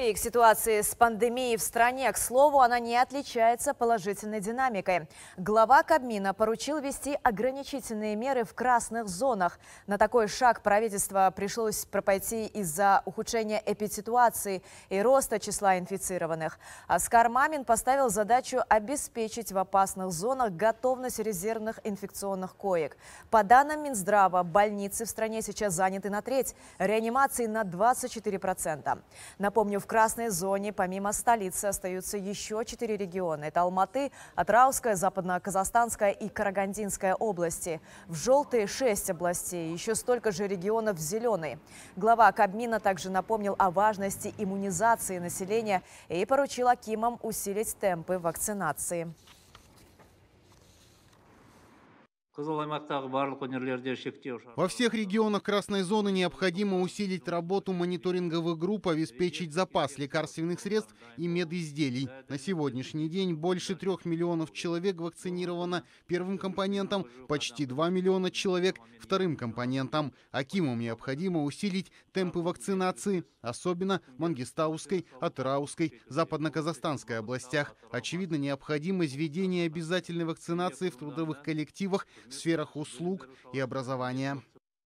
И к ситуации с пандемией в стране, к слову, она не отличается положительной динамикой. Глава Кабмина поручил ввести ограничительные меры в красных зонах. На такой шаг правительство пришлось пойти из-за ухудшения эпидситуации и роста числа инфицированных. Скармамин поставил задачу обеспечить в опасных зонах готовность резервных инфекционных коек. По данным Минздрава, больницы в стране сейчас заняты на треть, реанимации на 24%. Напомню, в красной зоне помимо столицы остаются еще 4 региона. Это Алматы, Атырауская, Западно-Казахстанская и Карагандинская области. В желтой 6 областей, еще столько же регионов в зеленой. Глава Кабмина также напомнил о важности иммунизации населения и поручил акимам усилить темпы вакцинации. Во всех регионах красной зоны необходимо усилить работу мониторинговых групп, обеспечить запас лекарственных средств и медизделий. На сегодняшний день больше 3 миллионов человек вакцинировано первым компонентом, почти 2 миллиона человек вторым компонентом. Акимам необходимо усилить темпы вакцинации, особенно в Мангистауской, Атырауской, Западно-Казахстанской областях. Очевидно, необходимость введения обязательной вакцинации в трудовых коллективах, в сферах услуг и образования.